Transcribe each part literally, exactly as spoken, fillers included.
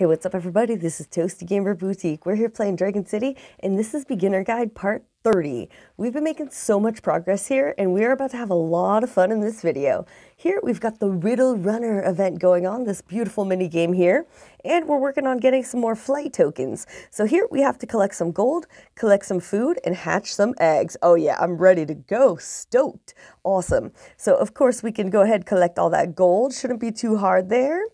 Hey, what's up everybody? This is Toasty Gamer Boutique. We're here playing Dragon City, and this is Beginner Guide Part thirty. We've been making so much progress here, and we're about to have a lot of fun in this video. Here we've got the Riddle Runner event going on, this beautiful mini game here, and we're working on getting some more flight tokens. So here we have to collect some gold, collect some food, and hatch some eggs. Oh yeah, I'm ready to go, stoked, awesome. So of course we can go ahead and collect all that gold, shouldn't be too hard there.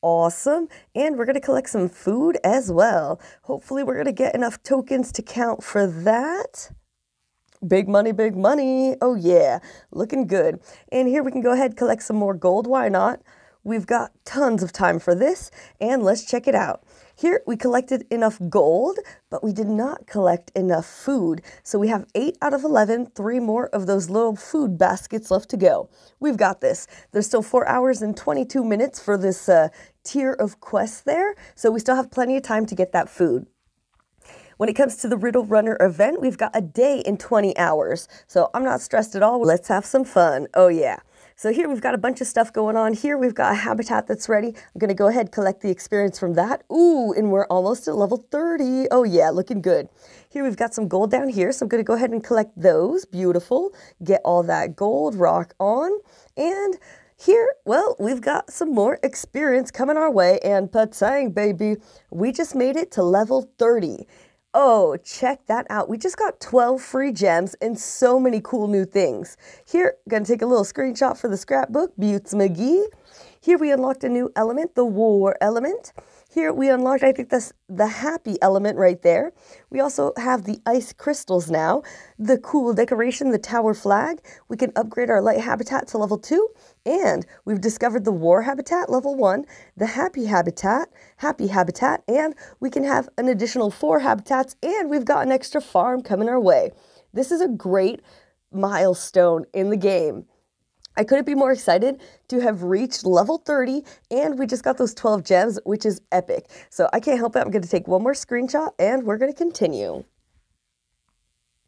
Awesome, and we're going to collect some food as well. Hopefully we're going to get enough tokens to count for that. Big money, big money. Oh yeah, looking good. And here we can go ahead and collect some more gold. Why not? We've got tons of time for this, and let's check it out. Here we collected enough gold, but we did not collect enough food. So we have eight out of eleven, three more of those little food baskets left to go. We've got this. There's still four hours and twenty-two minutes for this uh, tier of quests there, so we still have plenty of time to get that food. When it comes to the Riddle Runner event, we've got a day and twenty hours, so I'm not stressed at all. Let's have some fun. Oh yeah. So here we've got a bunch of stuff going on. Here we've got a habitat that's ready. I'm gonna go ahead and collect the experience from that. Ooh, and we're almost at level thirty. Oh yeah, looking good. Here we've got some gold down here, so I'm gonna go ahead and collect those. Beautiful, get all that gold, rock on. And here, well, we've got some more experience coming our way, and patang, baby, we just made it to level thirty. Oh, check that out. We just got twelve free gems and so many cool new things. Here, gonna take a little screenshot for the scrapbook, Butts McGee. Here we unlocked a new element, the war element. Here we unlocked, I think that's the happy element right there. We also have the ice crystals now, the cool decoration, the tower flag. We can upgrade our light habitat to level two, and we've discovered the war habitat, level one, the happy habitat, happy habitat, and we can have an additional four habitats, and we've got an extra farm coming our way. This is a great milestone in the game. I couldn't be more excited to have reached level thirty, and we just got those twelve gems, which is epic. So I can't help it. I'm going to take one more screenshot, and we're going to continue.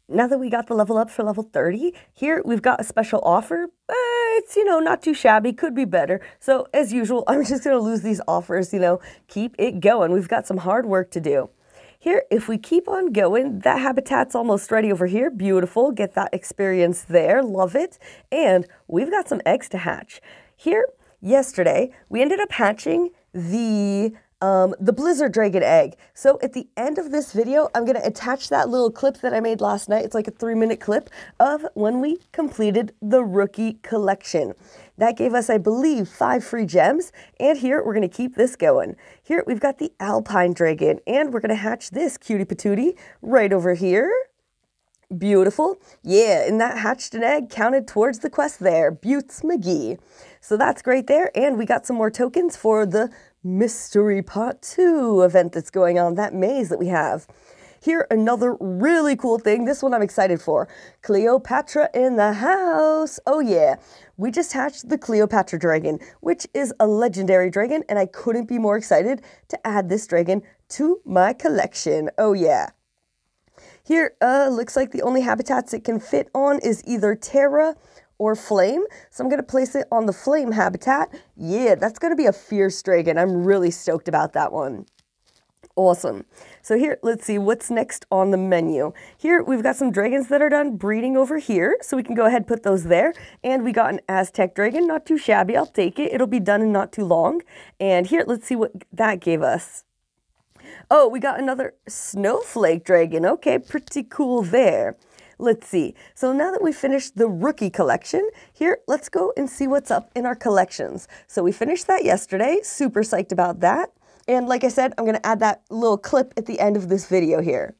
Now that we got the level up for level thirty, here we've got a special offer. Uh, it's, you know, not too shabby, could be better. So as usual, I'm just going to lose these offers, you know, keep it going. We've got some hard work to do. Here, if we keep on going, that habitat's almost ready over here. Beautiful. Get that experience there. Love it. And we've got some eggs to hatch. Here, yesterday, we ended up hatching the um, the Blizzard Dragon egg. So at the end of this video, I'm going to attach that little clip that I made last night. It's like a three-minute clip of when we completed the Rookie Collection. That gave us, I believe, five free gems, and here we're going to keep this going. Here we've got the Alpine Dragon, and we're going to hatch this cutie patootie right over here. Beautiful. Yeah, and that hatched an egg, counted towards the quest there. Butts McGee. So that's great there, and we got some more tokens for the Mystery Part Two event that's going on, that maze that we have. Here, another really cool thing. This one I'm excited for. Cleopatra in the house. Oh yeah. We just hatched the Cleopatra dragon, which is a legendary dragon, and I couldn't be more excited to add this dragon to my collection. Oh yeah. Here, uh, looks like the only habitats it can fit on is either Terra or Flame. So I'm going to place it on the Flame habitat. Yeah, that's going to be a fierce dragon. I'm really stoked about that one. Awesome. So here, let's see what's next on the menu. Here, we've got some dragons that are done breeding over here, so we can go ahead and put those there. And we got an Aztec dragon, not too shabby. I'll take it. It'll be done in not too long. And here, let's see what that gave us. Oh, we got another snowflake dragon. Okay, pretty cool there. Let's see. So now that we finished the Rookie Collection, here, let's go and see what's up in our collections. So we finished that yesterday. Super psyched about that. And like I said, I'm going to add that little clip at the end of this video here.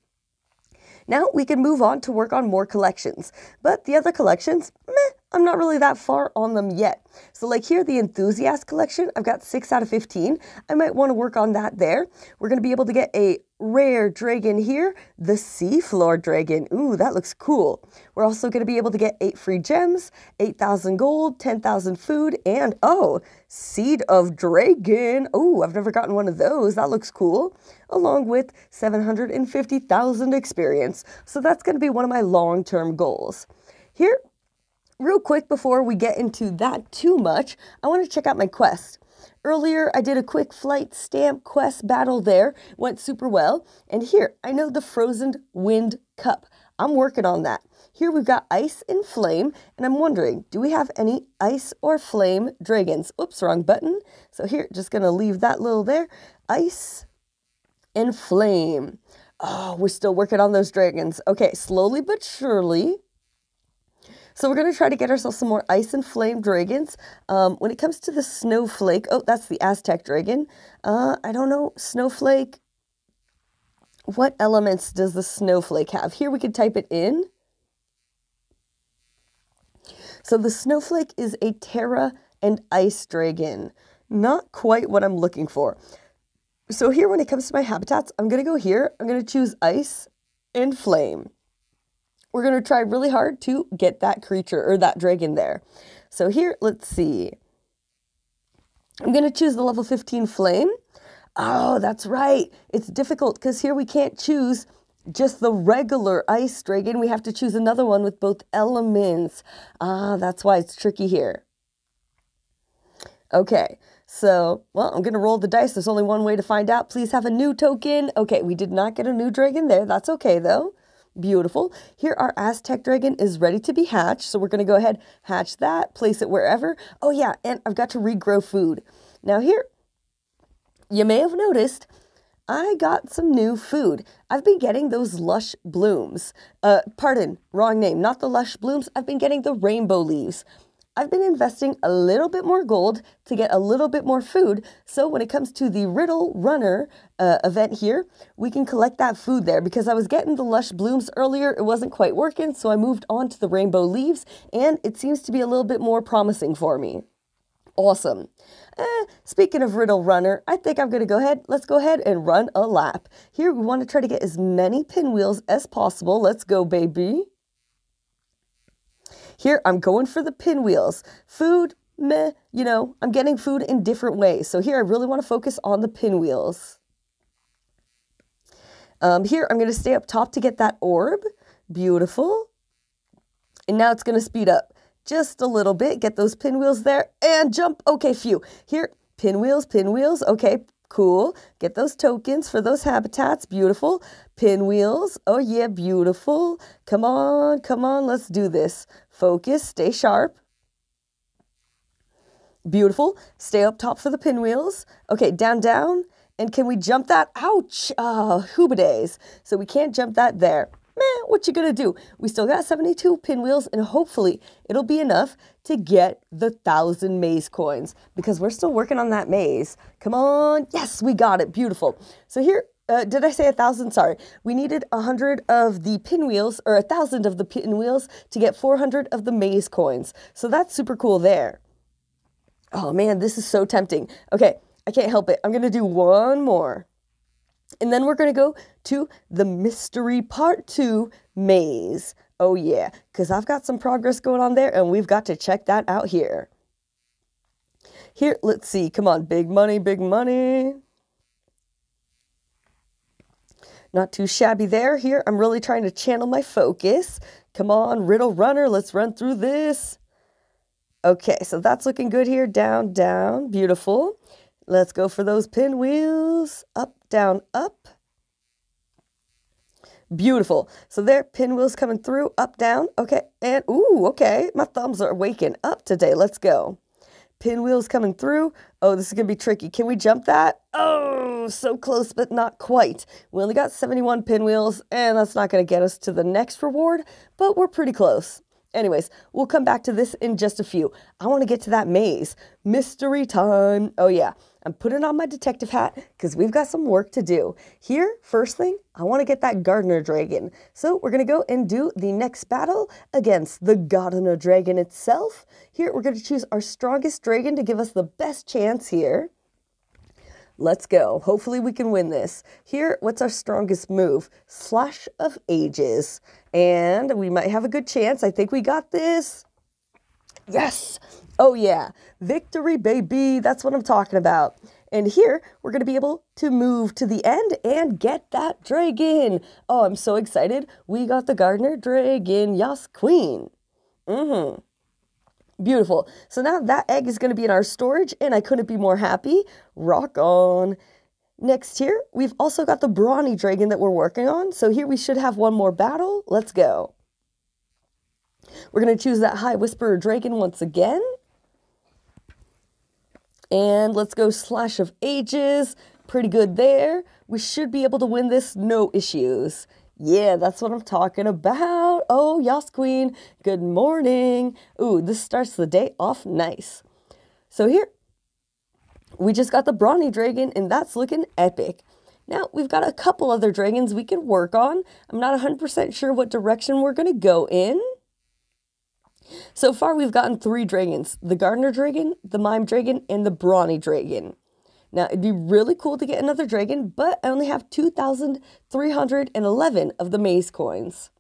Now we can move on to work on more collections. But the other collections, meh, I'm not really that far on them yet. So like here, the Enthusiast Collection, I've got six out of fifteen. I might want to work on that there. We're going to be able to get a rare dragon here, the Seafloor Dragon. Ooh, that looks cool. We're also going to be able to get eight free gems, eight thousand gold, ten thousand food, and oh, Seed of Dragon. Ooh, I've never gotten one of those. That looks cool. Along with seven hundred fifty thousand experience. So that's going to be one of my long-term goals. Here, real quick before we get into that too much, I want to check out my quest. Earlier, I did a quick flight stamp quest battle there. Went super well. And here, I know the Frozen Wind Cup. I'm working on that. Here we've got ice and flame, and I'm wondering, do we have any ice or flame dragons? Oops, wrong button. So here, just gonna leave that little there. Ice and flame. Oh, we're still working on those dragons. Okay, slowly but surely. So we're going to try to get ourselves some more ice and flame dragons. Um, when it comes to the snowflake, oh, that's the Aztec dragon. Uh, I don't know, snowflake. What elements does the snowflake have? Here we can type it in. So the snowflake is a terra and ice dragon. Not quite what I'm looking for. So here, when it comes to my habitats, I'm going to go here. I'm going to choose ice and flame. We're going to try really hard to get that creature or that dragon there. So here, let's see. I'm going to choose the level fifteen flame. Oh, that's right. It's difficult because here we can't choose just the regular ice dragon. We have to choose another one with both elements. Ah, that's why it's tricky here. Okay. So, well, I'm going to roll the dice. There's only one way to find out. Please have a new token. Okay, we did not get a new dragon there. That's okay, though. Beautiful. Here, our Aztec dragon is ready to be hatched. So we're going to go ahead, hatch that, place it wherever. Oh, yeah, and I've got to regrow food. Now here, you may have noticed I got some new food. I've been getting those lush blooms. Uh, pardon, wrong name. Not the lush blooms. I've been getting the rainbow leaves. I've been investing a little bit more gold to get a little bit more food. So when it comes to the Riddle Runner uh, event here, we can collect that food there because I was getting the lush blooms earlier. It wasn't quite working, so I moved on to the rainbow leaves, and it seems to be a little bit more promising for me. Awesome. Eh, speaking of Riddle Runner, I think I'm going to go ahead. Let's go ahead and run a lap. Here we want to try to get as many pinwheels as possible. Let's go, baby. Here, I'm going for the pinwheels. Food, meh, you know, I'm getting food in different ways. So here, I really want to focus on the pinwheels. Um, here, I'm going to stay up top to get that orb. Beautiful. And now it's going to speed up just a little bit. Get those pinwheels there and jump. Okay, phew. Here, pinwheels, pinwheels. Okay, cool. Get those tokens for those habitats. Beautiful. Pinwheels. Oh, yeah, beautiful. Come on, come on. Let's do this. Focus. Stay sharp. Beautiful. Stay up top for the pinwheels. Okay, down, down. And can we jump that? Ouch. Ah, hooba days. So we can't jump that there. Man, what you gonna do? We still got seventy-two pinwheels, and hopefully it'll be enough to get the thousand maze coins because we're still working on that maze. Come on. Yes, we got it. Beautiful. So here, uh, did I say a thousand? Sorry. We needed a hundred of the pinwheels or a thousand of the pinwheels to get four hundred of the maze coins. So that's super cool there. Oh man, this is so tempting. Okay. I can't help it. I'm going to do one more. And then we're going to go to the Mystery Part Two maze. Oh, yeah, because I've got some progress going on there, and we've got to check that out here. Here, let's see. Come on, big money, big money. Not too shabby there. Here, I'm really trying to channel my focus. Come on, Riddle Runner, let's run through this. Okay, so that's looking good here. Down, down, beautiful. Let's go for those pinwheels. Up, down, up. Beautiful. So there, pinwheels coming through, up, down. Okay, and ooh, okay. My thumbs are waking up today. Let's go. Pinwheels coming through. Oh, this is going to be tricky. Can we jump that? Oh, so close, but not quite. We only got seventy-one pinwheels, and that's not going to get us to the next reward, but we're pretty close. Anyways, we'll come back to this in just a few. I want to get to that maze. Mystery time. Oh, yeah. I'm putting on my detective hat because we've got some work to do. Here, first thing, I want to get that gardener dragon. So we're going to go and do the next battle against the gardener dragon itself. Here, we're going to choose our strongest dragon to give us the best chance here. Let's go. Hopefully we can win this. Here, what's our strongest move? Slash of Ages. And we might have a good chance. I think we got this. Yes. Oh, yeah. Victory, baby. That's what I'm talking about. And here, we're going to be able to move to the end and get that dragon. Oh, I'm so excited. We got the gardener dragon. Yas, queen. Mm-hmm. Beautiful. So now that egg is going to be in our storage, and I couldn't be more happy. Rock on. Next here, we've also got the brawny dragon that we're working on. So here we should have one more battle. Let's go. We're going to choose that high whisperer dragon once again. And let's go slash of ages. Pretty good there. We should be able to win this, no issues. Yeah, that's what I'm talking about. Oh, Yas Queen, good morning. Ooh, this starts the day off nice. So here, we just got the brawny dragon, and that's looking epic. Now, we've got a couple other dragons we can work on. I'm not one hundred percent sure what direction we're going to go in. So far, we've gotten three dragons. The gardener dragon, the mime dragon, and the brawny dragon. Now, it'd be really cool to get another dragon, but I only have two thousand three hundred eleven of the maze coins.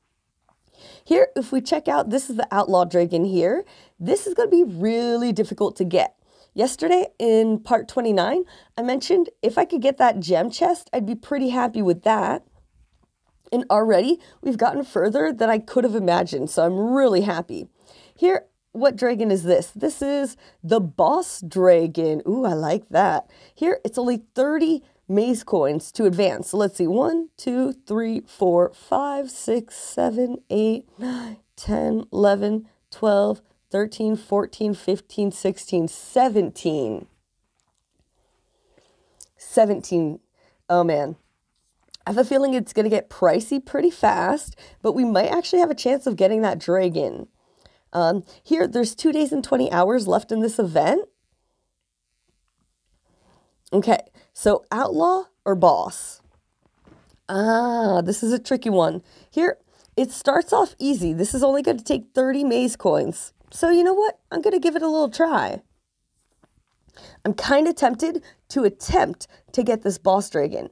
Here, if we check out, this is the outlaw dragon here. This is going to be really difficult to get. Yesterday in part twenty-nine, I mentioned if I could get that gem chest, I'd be pretty happy with that. And already we've gotten further than I could have imagined, so I'm really happy. Here, what dragon is this? This is the boss dragon. Ooh, I like that. Here, it's only thirty maze coins to advance. So let's see, one, two, three, four, five, six, seven, eight, nine, ten, eleven, twelve, thirteen, fourteen, fifteen, sixteen, seventeen. seventeen. Oh, man. I have a feeling it's going to get pricey pretty fast, but we might actually have a chance of getting that dragon. Um, here, there's two days and twenty hours left in this event. Okay, so outlaw or boss? Ah, this is a tricky one. Here, it starts off easy. This is only going to take thirty maze coins. So you know what? I'm going to give it a little try. I'm kind of tempted to attempt to get this boss dragon.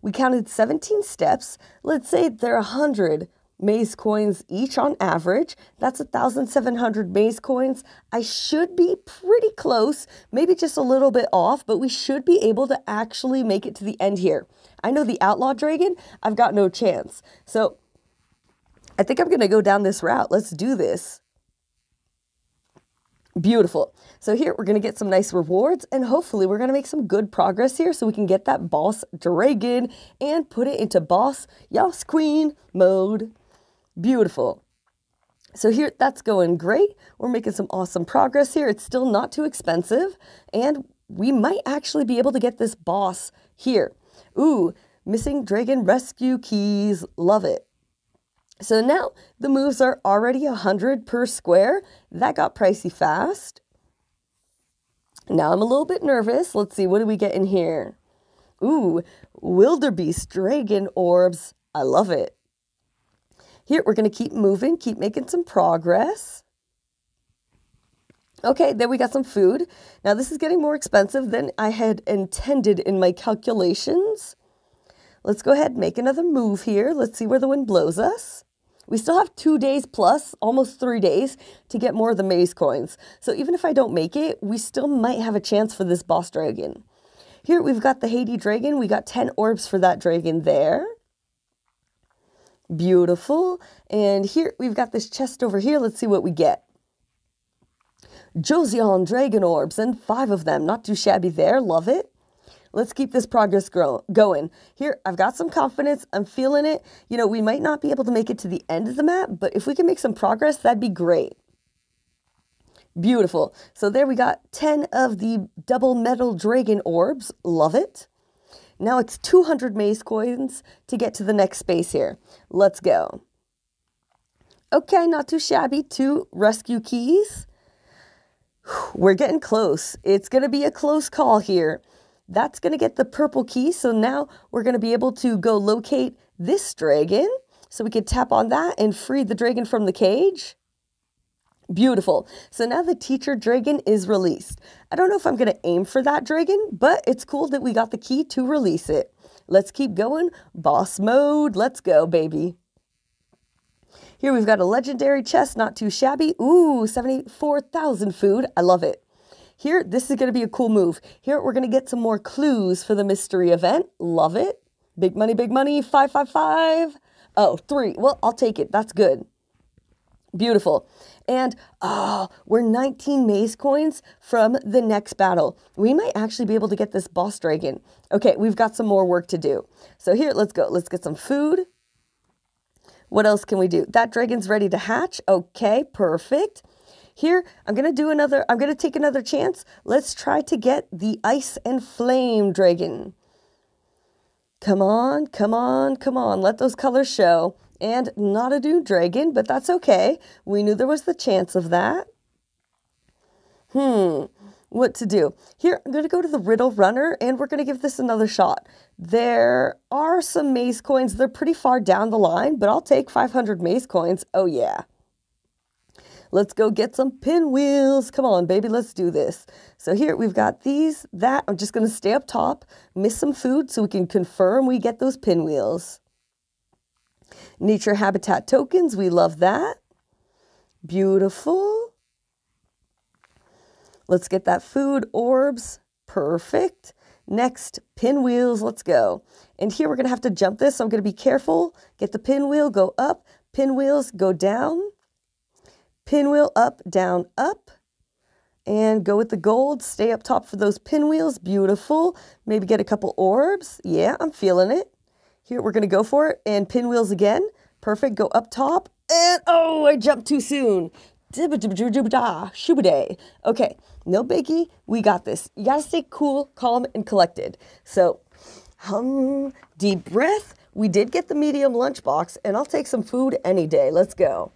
We counted seventeen steps. Let's say there are one hundred maze coins each on average. That's one thousand seven hundred maze coins. I should be pretty close, maybe just a little bit off, but we should be able to actually make it to the end here. I know the outlaw dragon, I've got no chance. So I think I'm going to go down this route. Let's do this. Beautiful. So here we're going to get some nice rewards, and hopefully we're going to make some good progress here so we can get that boss dragon and put it into boss Yas Queen mode. Beautiful. So here, that's going great. We're making some awesome progress here. It's still not too expensive, and we might actually be able to get this boss here. Ooh, missing dragon rescue keys. Love it. So now the moves are already one hundred per square. That got pricey fast. Now I'm a little bit nervous. Let's see, what do we get in here? Ooh, wildebeest dragon orbs. I love it. Here, we're going to keep moving, keep making some progress. Okay, then we got some food. Now this is getting more expensive than I had intended in my calculations. Let's go ahead and make another move here. Let's see where the wind blows us. We still have two days plus, almost three days, to get more of the maze coins. So even if I don't make it, we still might have a chance for this boss dragon. Here we've got the Haiti dragon. We got ten orbs for that dragon there. Beautiful. And here we've got this chest over here. Let's see what we get. Josian dragon orbs, and five of them. Not too shabby there. Love it. Let's keep this progress grow going. Here, I've got some confidence. I'm feeling it. You know, we might not be able to make it to the end of the map, but if we can make some progress, that'd be great. Beautiful. So there we got ten of the double metal dragon orbs. Love it. Now it's two hundred maze coins to get to the next space here. Let's go. Okay, not too shabby. Two rescue keys. We're getting close. It's going to be a close call here. That's going to get the purple key. So now we're going to be able to go locate this dragon. So we could tap on that and free the dragon from the cage. Beautiful. So now the teacher dragon is released. I don't know if I'm going to aim for that dragon, but it's cool that we got the key to release it. Let's keep going. Boss mode. Let's go, baby. Here we've got a legendary chest. Not too shabby. Ooh, seventy-four thousand food. I love it. Here, this is going to be a cool move. Here, we're going to get some more clues for the mystery event. Love it. Big money, big money, five, five, five. Oh, three. Well, I'll take it. That's good. Beautiful. And, oh, we're nineteen maze coins from the next battle. We might actually be able to get this boss dragon. Okay, we've got some more work to do. So here, let's go. Let's get some food. What else can we do? That dragon's ready to hatch. Okay, perfect. Here, I'm going to do another, I'm going to take another chance. Let's try to get the ice and flame dragon. Come on, come on, come on. Let those colors show. And not a new dragon, but that's okay. We knew there was the chance of that. Hmm, what to do? Here, I'm going to go to the Riddle Runner, and we're going to give this another shot. There are some maze coins. They're pretty far down the line, but I'll take five hundred maze coins. Oh, yeah. Let's go get some pinwheels. Come on, baby, let's do this. So here, we've got these, that. I'm just going to stay up top, miss some food so we can confirm we get those pinwheels. Nature habitat tokens, we love that. Beautiful. Let's get that food, orbs, perfect. Next, pinwheels, let's go. And here we're going to have to jump this, so I'm going to be careful. Get the pinwheel, go up, pinwheels, go down. Pinwheel, up, down, up. And go with the gold, stay up top for those pinwheels, beautiful. Maybe get a couple orbs, yeah, I'm feeling it. Here, we're going to go for it, and pinwheels again. Perfect, go up top, and oh, I jumped too soon. Okay, no biggie, we got this. You got to stay cool, calm, and collected. So, hum, deep breath. We did get the medium lunchbox, and I'll take some food any day. Let's go.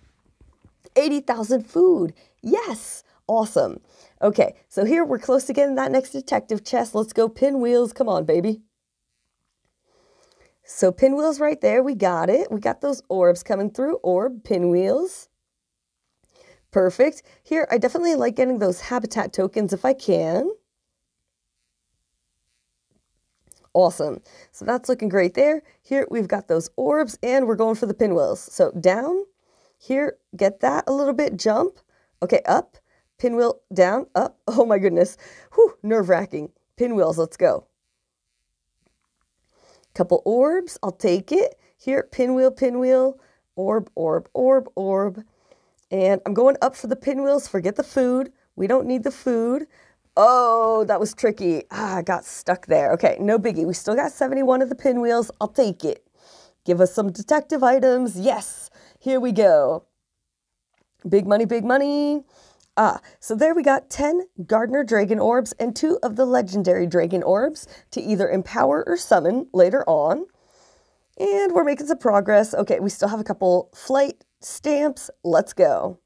eighty thousand food, yes, awesome. Okay, so here we're close to getting that next detective chest. Let's go pinwheels, come on, baby. So pinwheels right there, we got it. We got those orbs coming through, orb, pinwheels. Perfect. Here, I definitely like getting those habitat tokens if I can. Awesome. So that's looking great there. Here, we've got those orbs, and we're going for the pinwheels. So down, here, get that a little bit, jump. Okay, up, pinwheel, down, up. Oh my goodness. Whew, nerve-wracking. Pinwheels, let's go. Couple orbs, I'll take it. Here, pinwheel, pinwheel, orb, orb, orb, orb. And I'm going up for the pinwheels. Forget the food. We don't need the food. Oh, that was tricky. Ah, I got stuck there. Okay, no biggie. We still got seventy-one of the pinwheels. I'll take it. Give us some detective items. Yes, here we go. Big money, big money. Ah, so there we got ten Gardener Dragon Orbs and two of the Legendary Dragon Orbs to either empower or summon later on. And we're making some progress. Okay, we still have a couple flight stamps. Let's go.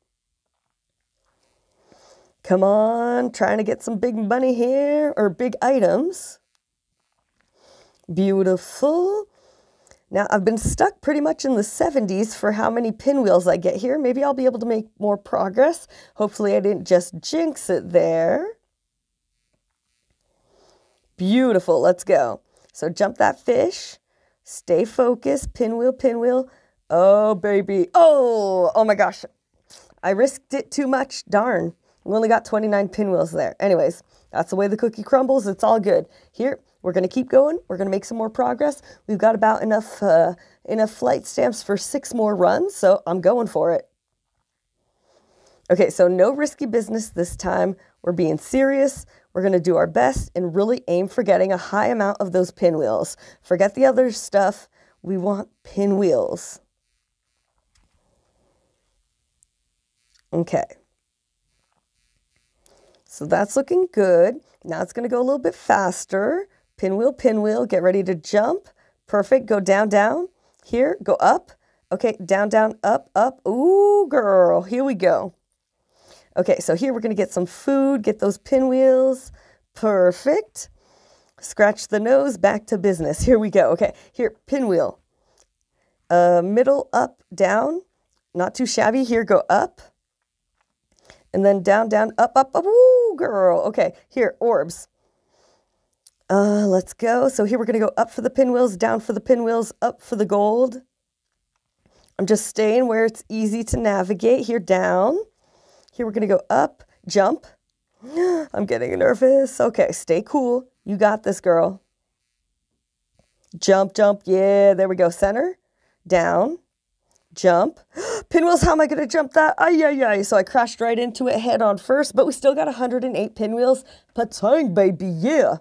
Come on, trying to get some big money here, or big items. Beautiful. Now, I've been stuck pretty much in the seventies for how many pinwheels I get here. Maybe I'll be able to make more progress. Hopefully, I didn't just jinx it there. Beautiful. Let's go. So, jump that fish. Stay focused. Pinwheel, pinwheel. Oh, baby. Oh, oh my gosh. I risked it too much. Darn. We only got twenty-nine pinwheels there. Anyways, that's the way the cookie crumbles. It's all good. Here. We're going to keep going. We're going to make some more progress. We've got about enough uh, enough flight stamps for six more runs, so I'm going for it. Okay, so no risky business this time. We're being serious. We're going to do our best and really aim for getting a high amount of those pinwheels. Forget the other stuff. We want pinwheels. Okay. So that's looking good. Now it's going to go a little bit faster. Pinwheel, pinwheel, get ready to jump. Perfect, go down, down. Here, go up. Okay, down, down, up, up. Ooh, girl, here we go. Okay, so here we're going to get some food, get those pinwheels. Perfect. Scratch the nose, back to business. Here we go. Okay, here, pinwheel. Uh, middle, up, down. Not too shabby. Here, go up. And then down, down, up, up, up. Ooh, girl. Okay, here, orbs. Uh, let's go. So here we're going to go up for the pinwheels, down for the pinwheels, up for the gold. I'm just staying where it's easy to navigate. Here, down. Here we're going to go up, jump. I'm getting nervous. Okay, stay cool. You got this, girl. Jump, jump. Yeah, there we go. Center, down, jump. Pinwheels, how am I going to jump that? Ay, ay, ay. So I crashed right into it head on first, but we still got one hundred eight pinwheels. Patang, baby, yeah.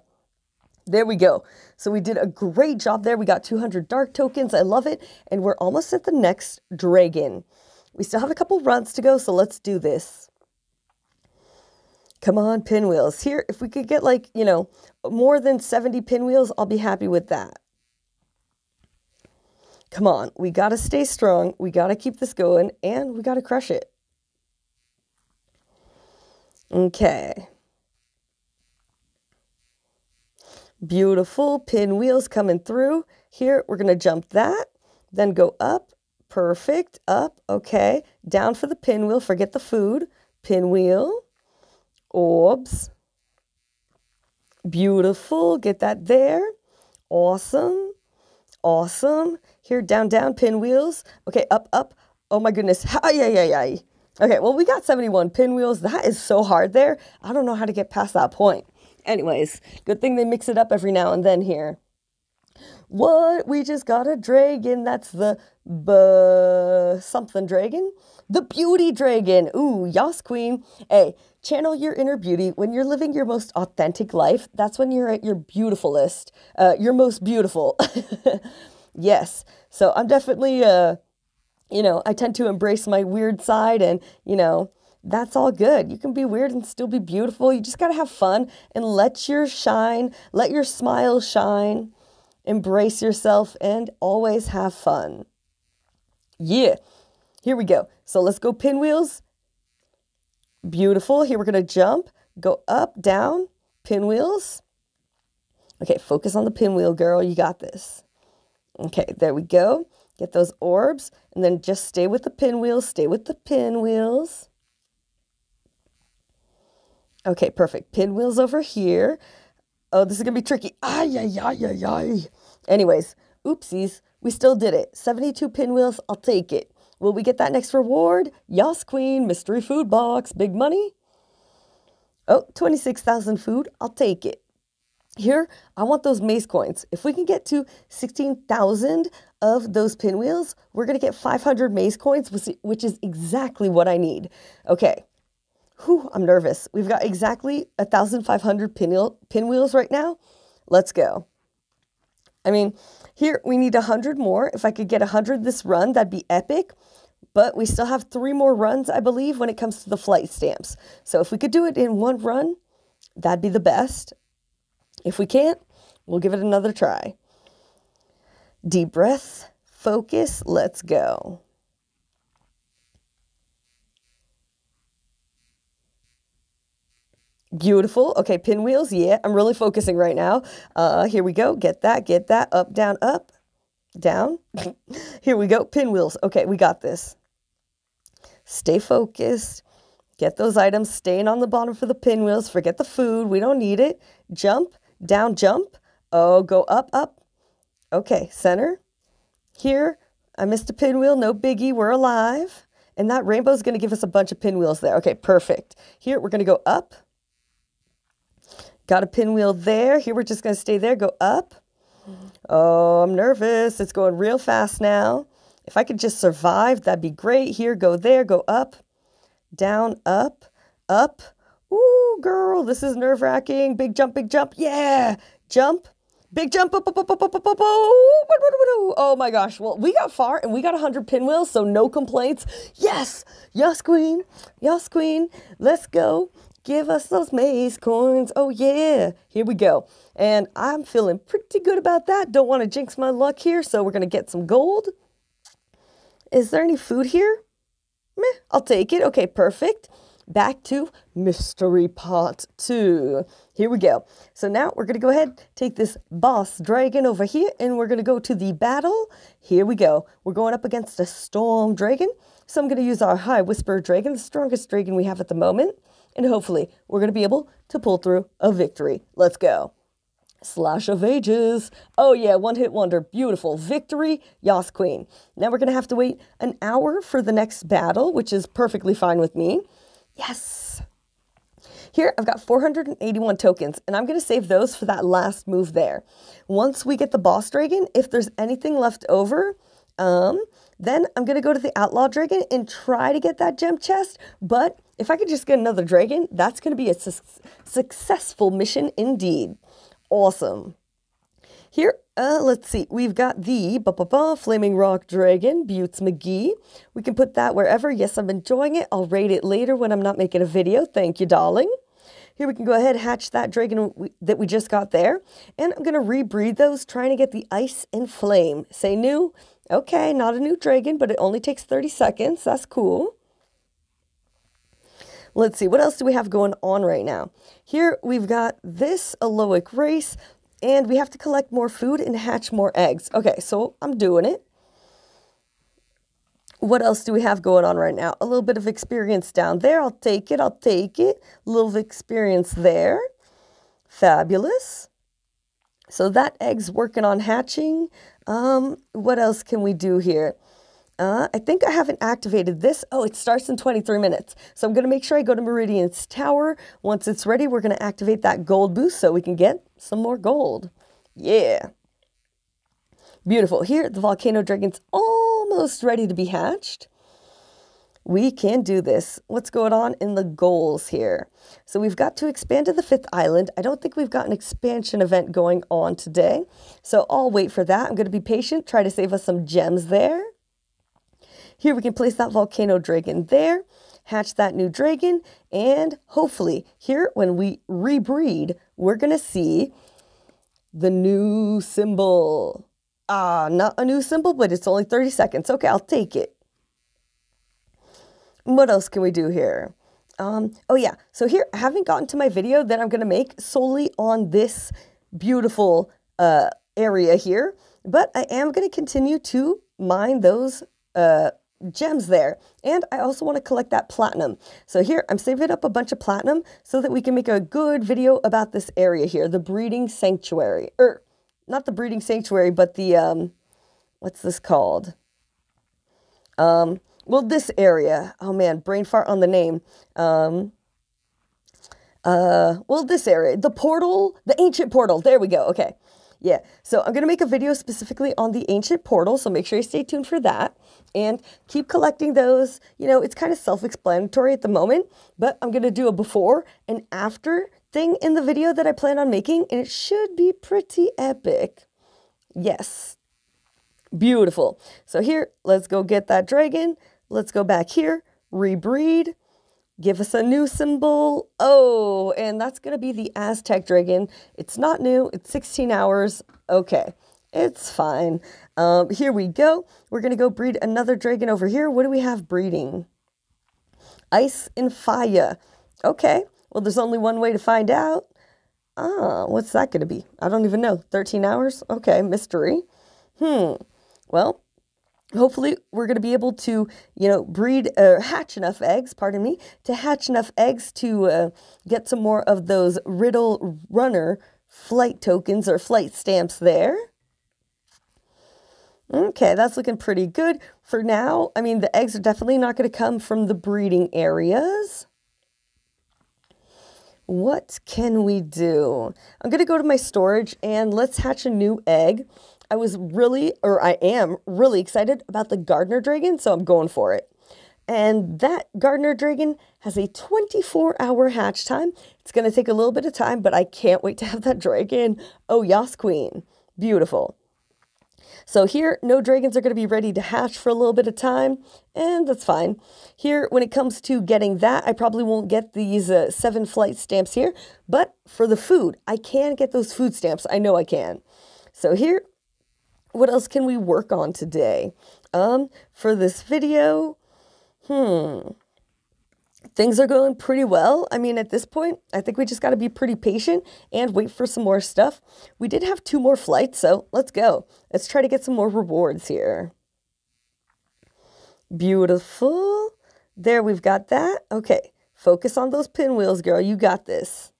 There we go. So we did a great job there. We got two hundred dark tokens. I love it. And we're almost at the next dragon. We still have a couple runs to go, so let's do this. Come on, pinwheels. Here, if we could get like, you know, more than seventy pinwheels, I'll be happy with that. Come on, we got to stay strong. We got to keep this going, and we got to crush it. Okay. Beautiful pinwheels coming through. Here, we're going to jump that, then go up. Perfect. Up. Okay. Down for the pinwheel. Forget the food. Pinwheel. Orbs. Beautiful. Get that there. Awesome. Awesome. Here, down, down, pinwheels. Okay, up, up. Oh my goodness. Ay, ay, ay, ay. Okay, well, we got seventy-one pinwheels. That is so hard there. I don't know how to get past that point. Anyways, good thing they mix it up every now and then here. What? We just got a dragon. That's the buh something dragon. The beauty dragon. Ooh, yas queen. Hey, channel your inner beauty. When you're living your most authentic life, that's when you're at your beautifulest. Uh, your most beautiful. Yes. So I'm definitely, uh, you know, I tend to embrace my weird side, and, you know, that's all good. You can be weird and still be beautiful. You just got to have fun and let your shine, let your smile shine. Embrace yourself and always have fun. Yeah. Here we go. So let's go pinwheels. Beautiful. Here we're going to jump, go up, down, pinwheels. Okay, focus on the pinwheel, girl. You got this. Okay, there we go. Get those orbs and then just stay with the pinwheels, stay with the pinwheels. Okay, perfect. Pinwheels over here. Oh, this is going to be tricky. Ay, ay, ay, ay, ay. Anyways, oopsies. We still did it. seventy-two pinwheels. I'll take it. Will we get that next reward? Yas queen, mystery food box, big money. Oh, twenty-six thousand food. I'll take it. Here, I want those maze coins. If we can get to sixteen thousand of those pinwheels, we're going to get five hundred maze coins, which is exactly what I need. Okay. Whew, I'm nervous. We've got exactly one thousand five hundred pinwheel, pinwheels right now. Let's go. I mean, here we need one hundred more. If I could get one hundred this run, that'd be epic. But we still have three more runs, I believe, when it comes to the flight stamps. So if we could do it in one run, that'd be the best. If we can't, we'll give it another try. Deep breath, focus, let's go. Beautiful. Okay, pinwheels. Yeah, I'm really focusing right now. Uh, here we go. Get that, get that. Up, down, up, down. Here we go. Pinwheels. Okay, we got this. Stay focused. Get those items. Staying on the bottom for the pinwheels. Forget the food. We don't need it. Jump, down, jump. Oh, go up, up. Okay, center. Here, I missed a pinwheel. No biggie. We're alive. And that rainbow is going to give us a bunch of pinwheels there. Okay, perfect. Here, we're going to go up. Got a pinwheel there. Here, we're just going to stay there. Go up. Oh, I'm nervous. It's going real fast now. If I could just survive, that'd be great. Here, go there. Go up. Down, up, up. Ooh, girl, this is nerve-wracking. Big jump, big jump. Yeah. Jump. Big jump. Up, up, up, up, up, up, up. Oh, my gosh. Well, we got far, and we got one hundred pinwheels, so no complaints. Yes. Yes, queen. Yes, queen. Let's go. Give us those maze coins. Oh, yeah. Here we go. And I'm feeling pretty good about that. Don't want to jinx my luck here, so we're going to get some gold. Is there any food here? Meh, I'll take it. Okay, perfect. Back to Mystery Part Two. Here we go. So now we're going to go ahead, take this boss dragon over here, and we're going to go to the battle. Here we go. We're going up against a storm dragon. So I'm going to use our high whisper dragon, the strongest dragon we have at the moment. And hopefully, we're going to be able to pull through a victory. Let's go. Slash of ages. Oh, yeah. One hit wonder. Beautiful. Victory. Yas queen. Now we're going to have to wait an hour for the next battle, which is perfectly fine with me. Yes. Here, I've got four hundred eighty-one tokens, and I'm going to save those for that last move there. Once we get the boss dragon, if there's anything left over, um, Then I'm going to go to the Outlaw Dragon and try to get that gem chest, but if I could just get another dragon, that's going to be a su successful mission indeed. Awesome. Here, uh, let's see, we've got the ba -ba -ba, Flaming Rock Dragon, Butts McGee. We can put that wherever. Yes, I'm enjoying it. I'll rate it later when I'm not making a video. Thank you, darling. Here we can go ahead and hatch that dragon we, that we just got there. And I'm going to rebreed those, trying to get the ice and flame. Say new. Okay, not a new dragon, but it only takes thirty seconds. That's cool. Let's see, what else do we have going on right now? Here we've got this Aloic race, and we have to collect more food and hatch more eggs. Okay, so I'm doing it. What else do we have going on right now? A little bit of experience down there. I'll take it. I'll take it. A little experience there. Fabulous. So that egg's working on hatching. Um, what else can we do here? Uh, I think I haven't activated this. Oh, it starts in twenty-three minutes. So I'm going to make sure I go to Meridian's Tower. Once it's ready, we're going to activate that gold boost so we can get some more gold. Yeah. Beautiful. Here, the volcano dragon's almost ready to be hatched. We can do this. What's going on in the goals here? So we've got to expand to the fifth island. I don't think we've got an expansion event going on today, so I'll wait for that. I'm going to be patient, try to save us some gems there. Here we can place that volcano dragon there, hatch that new dragon, and hopefully here when we rebreed, we're going to see the new symbol. Ah, uh, not a new symbol, but it's only thirty seconds. Okay, I'll take it. What else can we do here? Um, oh yeah, so here, I haven't gotten to my video that I'm going to make solely on this beautiful uh, area here, but I am going to continue to mine those uh, gems there. And I also want to collect that platinum. So here, I'm saving up a bunch of platinum so that we can make a good video about this area here, the breeding sanctuary, er, not the breeding sanctuary, but the, um, what's this called? Um, well, this area, oh man, brain fart on the name. Um, uh, well, this area, the portal, the ancient portal, there we go, okay. Yeah, so I'm going to make a video specifically on the ancient portal, so make sure you stay tuned for that. And keep collecting those, you know, it's kind of self-explanatory at the moment, but I'm going to do a before and after thing in the video that I plan on making, and it should be pretty epic. Yes. Beautiful. So here, let's go get that dragon. Let's go back here, rebreed, give us a new symbol. Oh, and that's going to be the Aztec dragon. It's not new. It's sixteen hours. Okay. It's fine. Um, here we go. We're going to go breed another dragon over here. What do we have breeding? Ice and fire. Okay. Well, there's only one way to find out. Ah, what's that going to be? I don't even know. thirteen hours? Okay, mystery. Hmm. Well, hopefully we're going to be able to, you know, breed or uh, hatch enough eggs, pardon me, to hatch enough eggs to uh, get some more of those Riddle Runner flight tokens or flight stamps there. Okay, that's looking pretty good for now. I mean, the eggs are definitely not going to come from the breeding areas. What can we do? I'm going to go to my storage and let's hatch a new egg. I was really, or I am really excited about the gardener dragon, so I'm going for it. And that gardener dragon has a twenty-four hour hatch time. It's going to take a little bit of time, but I can't wait to have that dragon. Oh, yas queen. Beautiful. So here, no dragons are going to be ready to hatch for a little bit of time, and that's fine. Here, when it comes to getting that, I probably won't get these uh, seven flight stamps here, but for the food, I can get those food stamps. I know I can. So here, what else can we work on today? Um, for this video, hmm, things are going pretty well. I mean, at this point, I think we just got to be pretty patient and wait for some more stuff. We did have two more flights, so let's go. Let's try to get some more rewards here. Beautiful. There, we've got that. Okay, focus on those pinwheels, girl. You got this.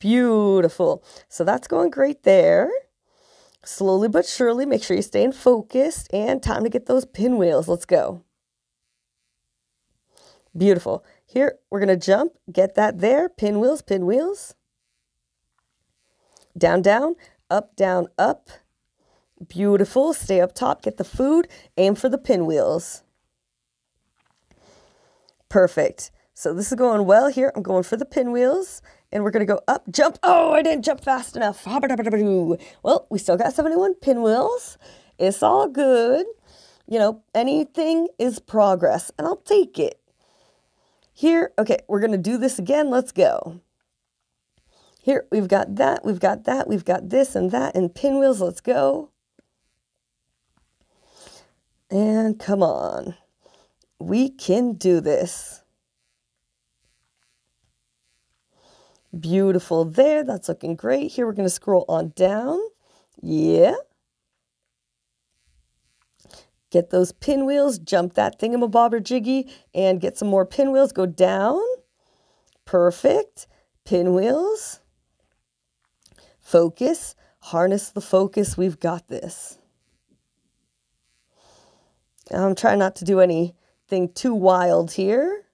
Beautiful. So that's going great there. Slowly but surely, make sure you're staying focused and time to get those pinwheels. Let's go. Beautiful. Here, we're going to jump, get that there, pinwheels, pinwheels, down, down, up, down, up. Beautiful. Stay up top, get the food, aim for the pinwheels. Perfect. So this is going well here. I'm going for the pinwheels, and we're going to go up, jump. Oh, I didn't jump fast enough. Well, we still got seventy-one pinwheels. It's all good. You know, anything is progress, and I'll take it. Here, okay, we're going to do this again. Let's go. Here, we've got that, we've got that, we've got this and that, and pinwheels. Let's go. And come on. We can do this. Beautiful there. That's looking great. Here, we're going to scroll on down. Yeah. Get those pinwheels, jump that thingamabobber jiggy, and get some more pinwheels. Go down. Perfect. Pinwheels. Focus. Harness the focus. We've got this. I'm trying not to do anything too wild here.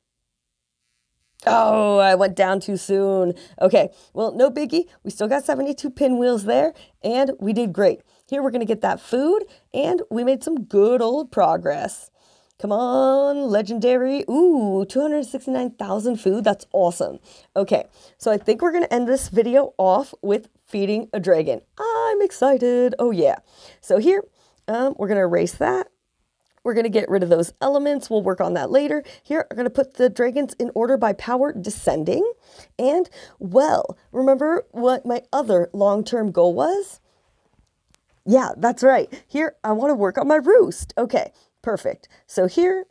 Oh, I went down too soon. Okay, well, no biggie. We still got seventy-two pinwheels there, and we did great. Here we're going to get that food, and we made some good old progress. Come on, legendary. Ooh, two hundred sixty-nine thousand food. That's awesome. Okay, so I think we're going to end this video off with feeding a dragon. I'm excited. Oh, yeah. So here, um, we're going to erase that. We're going to get rid of those elements. We'll work on that later. Here, I'm going to put the dragons in order by power descending. And, well, remember what my other long-term goal was? Yeah, that's right. Here, I want to work on my roost. Okay, perfect. So here,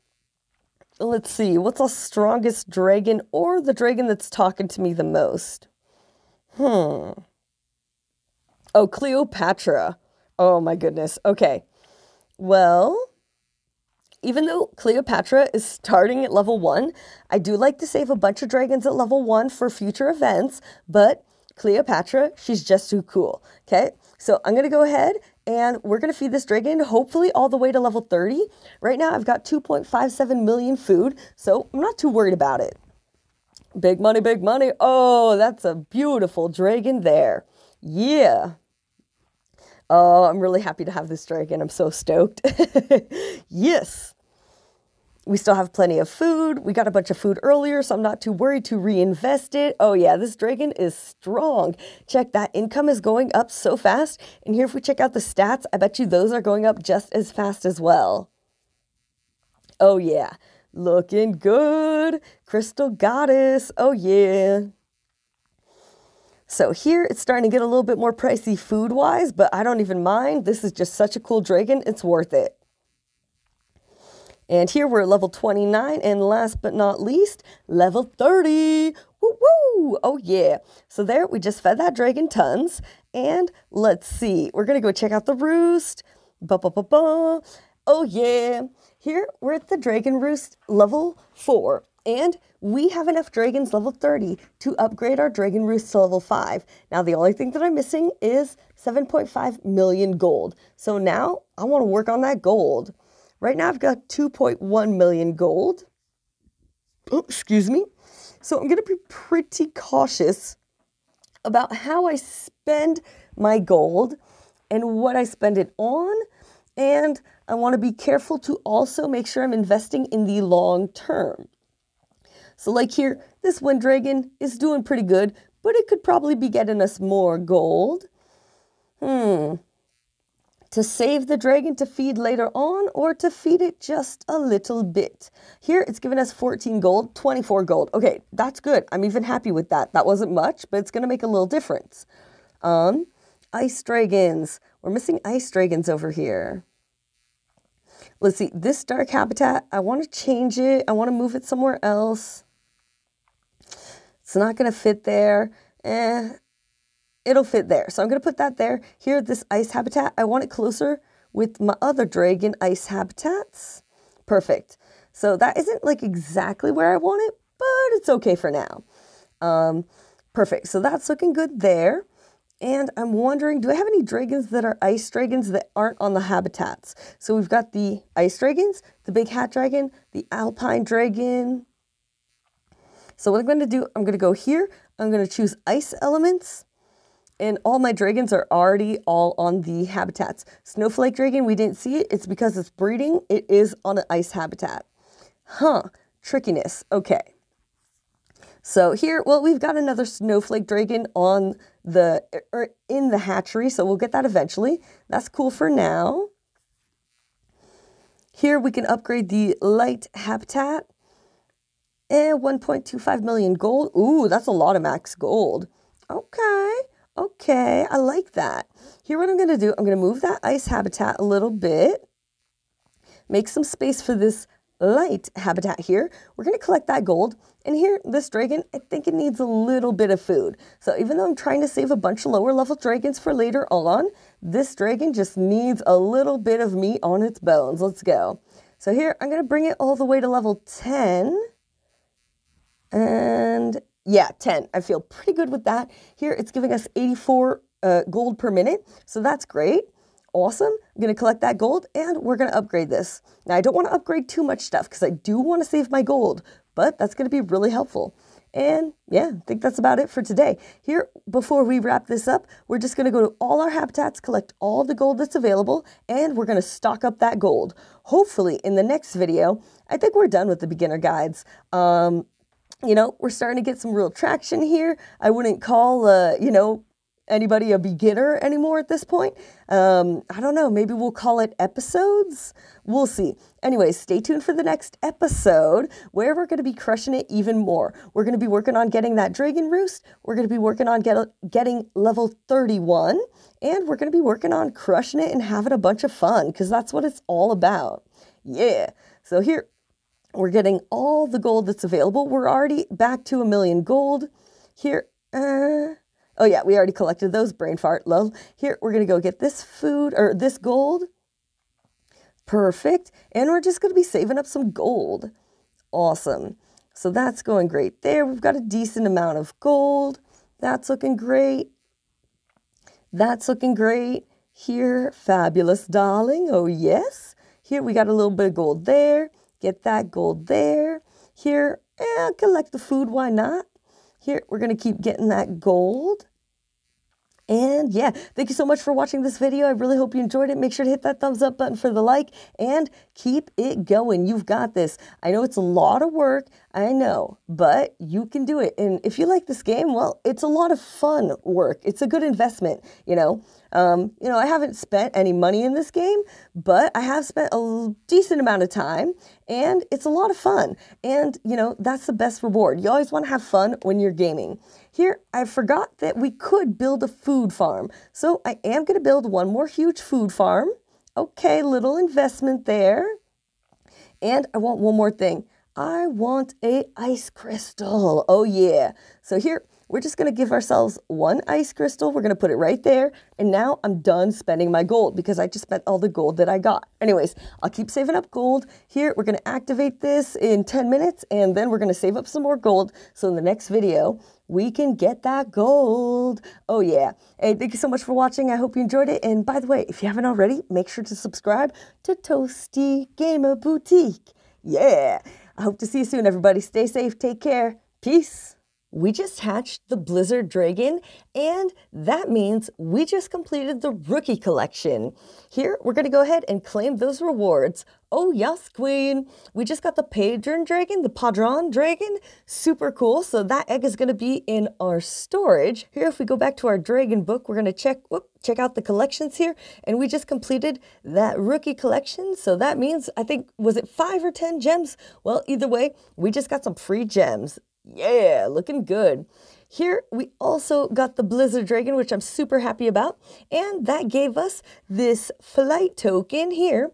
let's see. What's our strongest dragon, or the dragon that's talking to me the most? Hmm. Oh, Cleopatra. Oh, my goodness. Okay. Well, even though Cleopatra is starting at level one, I do like to save a bunch of dragons at level one for future events, but Cleopatra, she's just too cool, okay? So I'm gonna go ahead and we're gonna feed this dragon hopefully all the way to level thirty. Right now I've got two point five seven million food, so I'm not too worried about it. Big money, big money. Oh, that's a beautiful dragon there. Yeah. Oh, I'm really happy to have this dragon. I'm so stoked. Yes. We still have plenty of food. We got a bunch of food earlier, so I'm not too worried to reinvest it. Oh, yeah, this dragon is strong. Check, that income is going up so fast. And here, if we check out the stats, I bet you those are going up just as fast as well. Oh, yeah. Looking good. Crystal Goddess. Oh, yeah. So here, it's starting to get a little bit more pricey food-wise, but I don't even mind. This is just such a cool dragon. It's worth it. And here we're at level twenty-nine, and last but not least, level thirty. Woo-woo! Oh, yeah. So there, we just fed that dragon tons. And let's see. We're going to go check out the roost. Ba-ba-ba-ba. Oh, yeah. Here, we're at the dragon roost level four. And we have enough dragons level thirty to upgrade our dragon roost to level five. Now, the only thing that I'm missing is seven point five million gold. So now, I want to work on that gold. Right now, I've got two point one million gold. Oh, excuse me. So I'm going to be pretty cautious about how I spend my gold and what I spend it on. And I want to be careful to also make sure I'm investing in the long term. So like here, this wind dragon is doing pretty good, but it could probably be getting us more gold. Hmm. To save the dragon to feed later on, or to feed it just a little bit. Here, it's giving us fourteen gold, twenty-four gold. Okay, that's good. I'm even happy with that. That wasn't much, but it's going to make a little difference. Um, ice dragons. We're missing ice dragons over here. Let's see. This dark habitat, I want to change it. I want to move it somewhere else. It's not going to fit there. Eh. It'll fit there. So I'm going to put that there. Here, this ice habitat, I want it closer with my other dragon ice habitats. Perfect. So that isn't like exactly where I want it, but it's okay for now. Um, perfect. So that's looking good there. And I'm wondering, do I have any dragons that are ice dragons that aren't on the habitats? So we've got the ice dragons, the big hat dragon, the alpine dragon. So what I'm going to do, I'm going to go here. I'm going to choose ice elements. And all my dragons are already all on the habitats. Snowflake dragon, we didn't see it. It's because it's breeding. It is on an ice habitat. Huh. Trickiness. Okay. So here, well, we've got another snowflake dragon on the, or in the hatchery, so we'll get that eventually. That's cool for now. Here we can upgrade the light habitat. And one point two five million gold. Ooh, that's a lot of max gold. Okay. Okay. I like that. Here, what I'm going to do, I'm going to move that ice habitat a little bit. Make some space for this light habitat here. We're going to collect that gold. And here, this dragon, I think it needs a little bit of food. So even though I'm trying to save a bunch of lower level dragons for later on, this dragon just needs a little bit of meat on its bones. Let's go. So here, I'm going to bring it all the way to level ten. And yeah, ten. I feel pretty good with that. Here, it's giving us eighty-four uh, gold per minute. So that's great. Awesome. I'm going to collect that gold and we're going to upgrade this. Now, I don't want to upgrade too much stuff because I do want to save my gold, but that's going to be really helpful. And yeah, I think that's about it for today. Here, before we wrap this up, we're just going to go to all our habitats, collect all the gold that's available, and we're going to stock up that gold. Hopefully in the next video, I think we're done with the beginner guides. Um, you know, we're starting to get some real traction here. I wouldn't call, uh, you know, anybody a beginner anymore at this point. Um, I don't know, maybe we'll call it episodes. We'll see. Anyways, stay tuned for the next episode where we're going to be crushing it even more. We're going to be working on getting that dragon roost. We're going to be working on get, getting level thirty-one. And we're going to be working on crushing it and having a bunch of fun because that's what it's all about. Yeah. So here we're getting all the gold that's available. We're already back to a million gold here. Uh, Oh yeah, we already collected those, brain fart, lol. Here, we're gonna go get this food, or this gold. Perfect, and we're just gonna be saving up some gold. Awesome, so that's going great there. We've got a decent amount of gold. That's looking great. That's looking great. Here, fabulous, darling, oh yes. Here, we got a little bit of gold there. Get that gold there. Here, eh, collect the food, why not? Here, we're going to keep getting that gold. And yeah, thank you so much for watching this video. I really hope you enjoyed it. Make sure to hit that thumbs up button for the like and keep it going. You've got this. I know it's a lot of work. I know, but you can do it. And if you like this game, well, it's a lot of fun work. It's a good investment, you know. Um, you know, I haven't spent any money in this game, but I have spent a decent amount of time and it's a lot of fun. And, you know, that's the best reward. You always want to have fun when you're gaming. Here, I forgot that we could build a food farm. So I am going to build one more huge food farm. Okay, little investment there. And I want one more thing. I want a ice crystal. Oh yeah. So here, we're just going to give ourselves one ice crystal. We're going to put it right there. And now I'm done spending my gold because I just spent all the gold that I got. Anyways, I'll keep saving up gold. Here, we're going to activate this in ten minutes and then we're going to save up some more gold. So in the next video, we can get that gold. Oh yeah. Hey, thank you so much for watching. I hope you enjoyed it. And by the way, if you haven't already, make sure to subscribe to Toasty Gamer Boutique. Yeah. I hope to see you soon, everybody. Stay safe. Take care. Peace. We just hatched the Blizzard Dragon, and that means we just completed the Rookie Collection. Here, we're going to go ahead and claim those rewards. Oh, yes, Queen. We just got the Padron Dragon, the Padron Dragon. Super cool. So that egg is going to be in our storage. Here, if we go back to our Dragon book, we're going to check, whoop, check out the collections here. And we just completed that Rookie Collection. So that means, I think, was it five or ten gems? Well, either way, we just got some free gems. Yeah, looking good. Here, we also got the Blizzard Dragon, which I'm super happy about. And that gave us this flight token here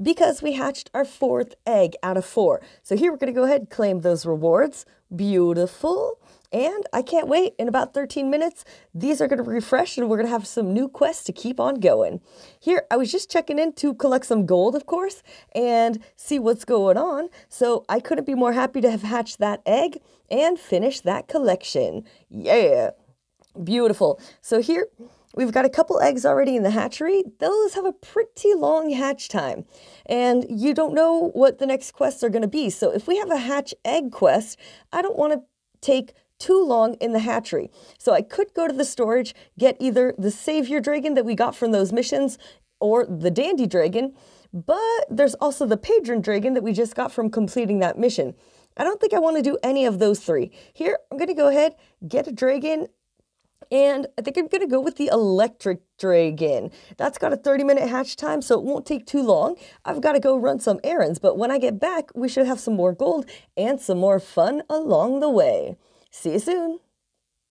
because we hatched our fourth egg out of four. So here, we're going to go ahead and claim those rewards. Beautiful. And I can't wait. In about thirteen minutes, these are going to refresh and we're going to have some new quests to keep on going. Here, I was just checking in to collect some gold, of course, and see what's going on. So I couldn't be more happy to have hatched that egg and finished that collection. Yeah, beautiful. So here, we've got a couple eggs already in the hatchery. Those have a pretty long hatch time. And you don't know what the next quests are going to be. So if we have a hatch egg quest, I don't want to take too long in the hatchery. So I could go to the storage, get either the savior dragon that we got from those missions or the dandy dragon, but there's also the patron dragon that we just got from completing that mission. I don't think I want to do any of those three. Here, I'm going to go ahead, get a dragon, and I think I'm going to go with the electric dragon. That's got a thirty minute hatch time, so it won't take too long. I've got to go run some errands, but when I get back, we should have some more gold and some more fun along the way. See you soon.